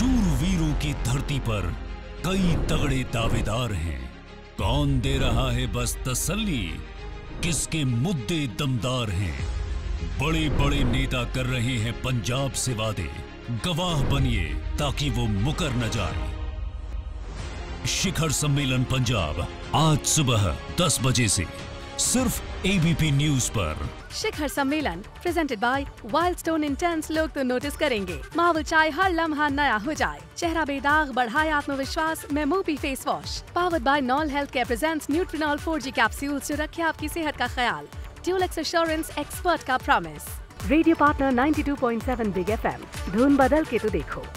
शूरवीरों की धरती पर कई तगड़े दावेदार हैं। कौन दे रहा है बस तसल्ली, किसके मुद्दे दमदार हैं। बड़े बड़े नेता कर रहे हैं पंजाब से वादे, गवाह बनिए ताकि वो मुकर न जाए। शिखर सम्मेलन पंजाब आज सुबह 10 बजे से सिर्फ एबीपी न्यूज पर। शिखर सम्मेलन प्रेजेंटेड बाय वाइल्डस्टोन। इंटेंस लोग तो नोटिस करेंगे, माहौल चाहे हर लम्हा नया हो जाए। चेहरा बेदाग बढ़ाए आत्मविश्वास में Mobi face wash. Powered by Noll health care presents Nutrin 4G capsule, जो रखे आपकी सेहत का ख्याल। ट्यूल एश्योरेंस एक्सपर्ट का promise. Radio partner 92.7 big FM। धुन बदल के तो देखो।